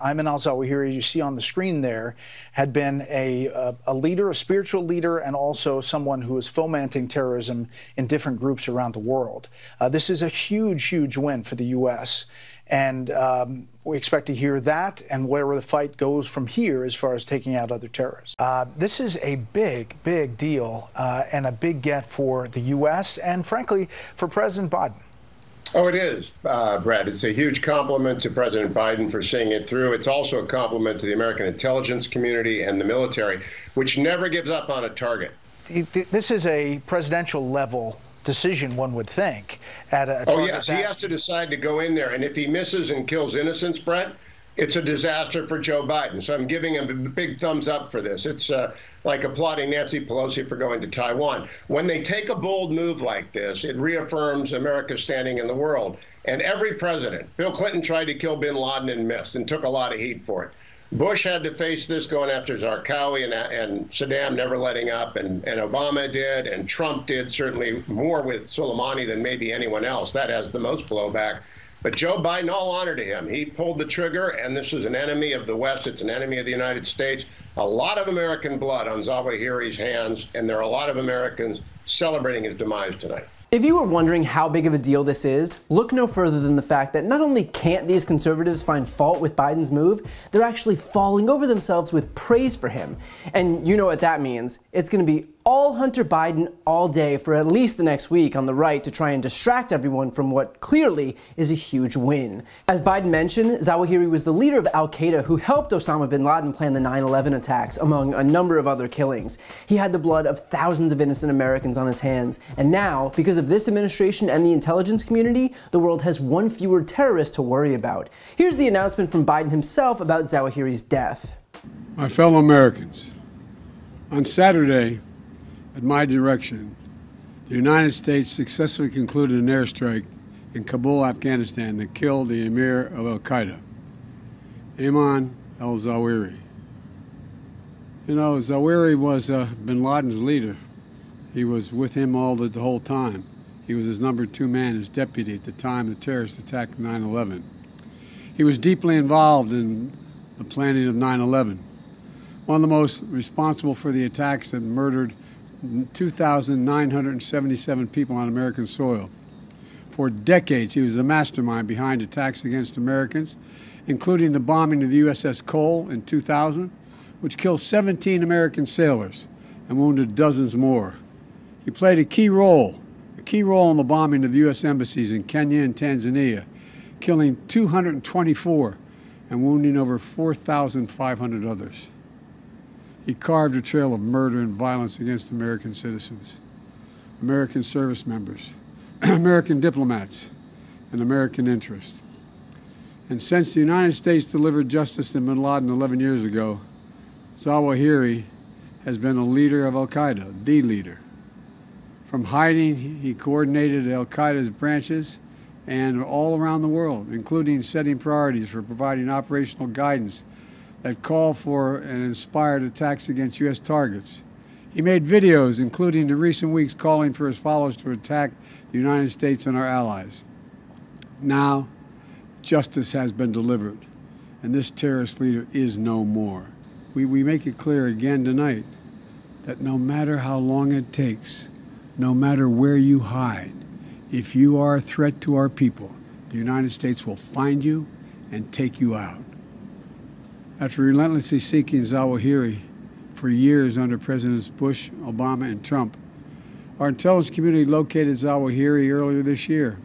Ayman al-Zawahiri, you see on the screen there, had been a leader, a spiritual leader, and also someone who is fomenting terrorism in different groups around the world. This is a huge, huge win for the U.S., and we expect to hear that and where the fight goes from here as far as taking out other terrorists. This is a big, big deal and a big get for the U.S. and, frankly, for President Biden. Oh, it is, Brad. It's a huge compliment to President Biden for seeing it through. It's also a compliment to the American intelligence community and the military, which never gives up on a target. This is a presidential level decision, one would think. At a target. Oh, yes. He has to decide to go in there. And if he misses and kills innocents, Brad, it's a disaster for Joe Biden. So I'm giving him a big thumbs up for this. It's like applauding Nancy Pelosi for going to Taiwan. When they take a bold move like this, it reaffirms America's standing in the world. And every president, Bill Clinton tried to kill bin Laden and missed and took a lot of heat for it. Bush had to face this going after Zarqawi and Saddam never letting up, and Obama did, and Trump did, certainly more with Soleimani than maybe anyone else. That has the most blowback. But Joe Biden, all honor to him, he pulled the trigger, and this is an enemy of the West. It's an enemy of the United States. A lot of American blood on Zawahiri's hands, and there are a lot of Americans celebrating his demise tonight. If you were wondering how big of a deal this is, look no further than the fact that not only can't these conservatives find fault with Biden's move, they're actually falling over themselves with praise for him. And you know what that means. It's going to be all Hunter Biden all day for at least the next week on the right to try and distract everyone from what clearly is a huge win. As Biden mentioned, Zawahiri was the leader of Al-Qaeda who helped Osama bin Laden plan the 9/11 attacks, among a number of other killings. He had the blood of thousands of innocent Americans on his hands, and now, because of this administration and the intelligence community, the world has one fewer terrorist to worry about. Here's the announcement from Biden himself about Zawahiri's death. My fellow Americans, on Saturday, at my direction, the United States successfully concluded an airstrike in Kabul, Afghanistan, that killed the emir of Al-Qaeda, Ayman al-Zawahiri. You know, Zawahiri was bin Laden's leader. He was with him all the whole time. He was his number 2 man, his deputy at the time the terrorists attacked 9/11. He was deeply involved in the planning of 9/11, one of the most responsible for the attacks that murdered 2,977 people on American soil. For decades, he was the mastermind behind attacks against Americans, including the bombing of the USS Cole in 2000, which killed 17 American sailors and wounded dozens more. He played a key role in the bombing of U.S. embassies in Kenya and Tanzania, killing 224 and wounding over 4,500 others. He carved a trail of murder and violence against American citizens, American service members, American diplomats, and American interests. And since the United States delivered justice to bin Laden 11 years ago, Zawahiri has been a leader of Al-Qaeda, the leader. From hiding, he coordinated Al-Qaeda's branches and all around the world, including setting priorities for providing operational guidance that called for and inspired attacks against U.S. targets. He made videos, including in recent weeks, calling for his followers to attack the United States and our allies. Now, justice has been delivered, and this terrorist leader is no more. We make it clear again tonight that no matter how long it takes, no matter where you hide, if you are a threat to our people, the United States will find you and take you out. After relentlessly seeking Zawahiri for years under Presidents Bush, Obama, and Trump, our intelligence community located Zawahiri earlier this year.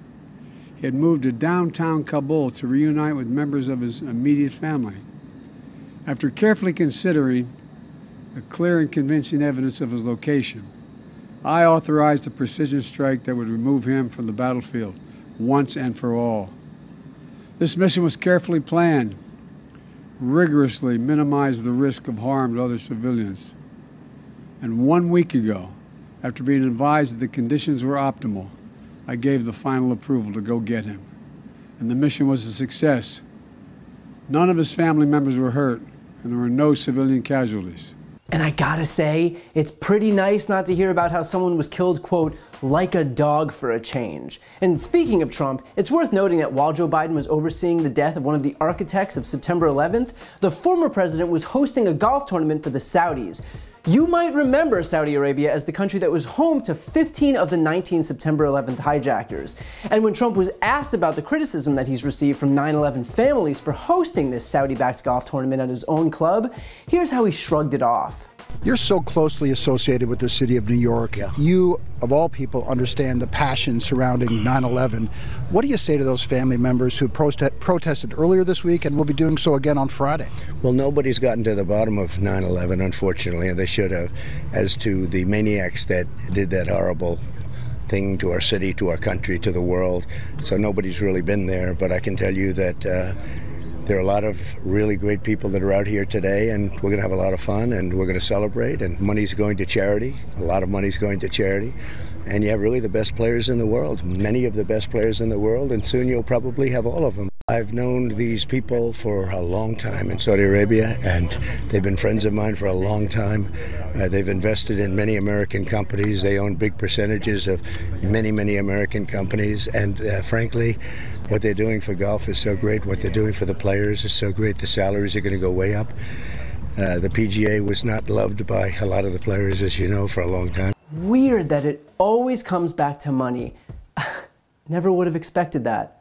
He had moved to downtown Kabul to reunite with members of his immediate family. After carefully considering the clear and convincing evidence of his location, I authorized a precision strike that would remove him from the battlefield once and for all. This mission was carefully planned, rigorously minimize the risk of harm to other civilians. And 1 week ago, after being advised that the conditions were optimal, I gave the final approval to go get him. And the mission was a success. None of his family members were hurt, and there were no civilian casualties. And I gotta say, it's pretty nice not to hear about how someone was killed, quote, like a dog for a change. And speaking of Trump, it's worth noting that while Joe Biden was overseeing the death of one of the architects of September 11th, the former president was hosting a golf tournament for the Saudis. You might remember Saudi Arabia as the country that was home to 15 of the 19 September 11th hijackers. And when Trump was asked about the criticism that he's received from 9/11 families for hosting this Saudi-backed golf tournament at his own club, here's how he shrugged it off. You're so closely associated with the city of New York. Yeah. You, of all people, understand the passion surrounding 9/11. What do you say to those family members who protested earlier this week and will be doing so again on Friday? Well, nobody's gotten to the bottom of 9/11, unfortunately, and they should have, as to the maniacs that did that horrible thing to our city, to our country, to the world. So nobody's really been there, but I can tell you that there are a lot of really great people that are out here today, and we're going to have a lot of fun, and we're going to celebrate, and money's going to charity. A lot of money's going to charity. And you have really the best players in the world, many of the best players in the world, and soon you'll probably have all of them. I've known these people for a long time in Saudi Arabia, and they've been friends of mine for a long time. They've invested in many American companies. They own big percentages of many, many American companies, and frankly, what they're doing for golf is so great. What they're doing for the players is so great. The salaries are going to go way up. The PGA was not loved by a lot of the players, as you know, for a long time. Weird that it always comes back to money. Never would have expected that.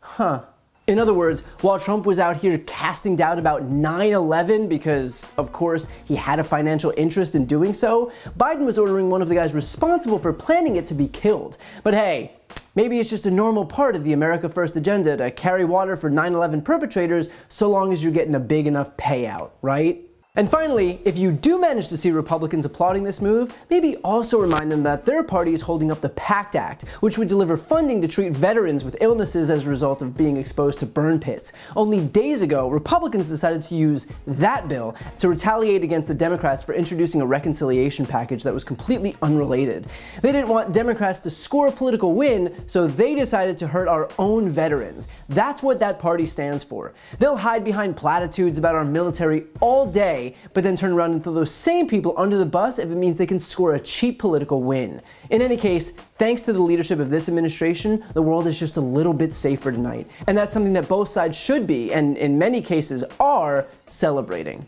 Huh. In other words, while Trump was out here casting doubt about 9/11 because, of course, he had a financial interest in doing so, Biden was ordering one of the guys responsible for planning it to be killed. But hey, maybe it's just a normal part of the America First agenda to carry water for 9/11 perpetrators so long as you're getting a big enough payout, right? And finally, if you do manage to see Republicans applauding this move, maybe also remind them that their party is holding up the PACT Act, which would deliver funding to treat veterans with illnesses as a result of being exposed to burn pits. Only days ago, Republicans decided to use that bill to retaliate against the Democrats for introducing a reconciliation package that was completely unrelated. They didn't want Democrats to score a political win, so they decided to hurt our own veterans. That's what that party stands for. They'll hide behind platitudes about our military all day, but then turn around and throw those same people under the bus if it means they can score a cheap political win. In any case, thanks to the leadership of this administration, the world is just a little bit safer tonight. And that's something that both sides should be, and in many cases are, celebrating.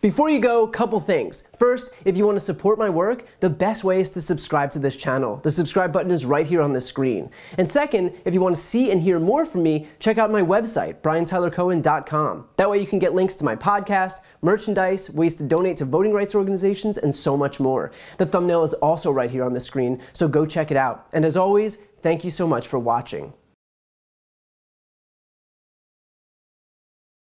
Before you go, couple things. First, if you want to support my work, the best way is to subscribe to this channel. The subscribe button is right here on the screen. And second, if you want to see and hear more from me, check out my website, briantylercohen.com. That way you can get links to my podcast, merchandise, ways to donate to voting rights organizations, and so much more. The thumbnail is also right here on the screen, so go check it out. And as always, thank you so much for watching.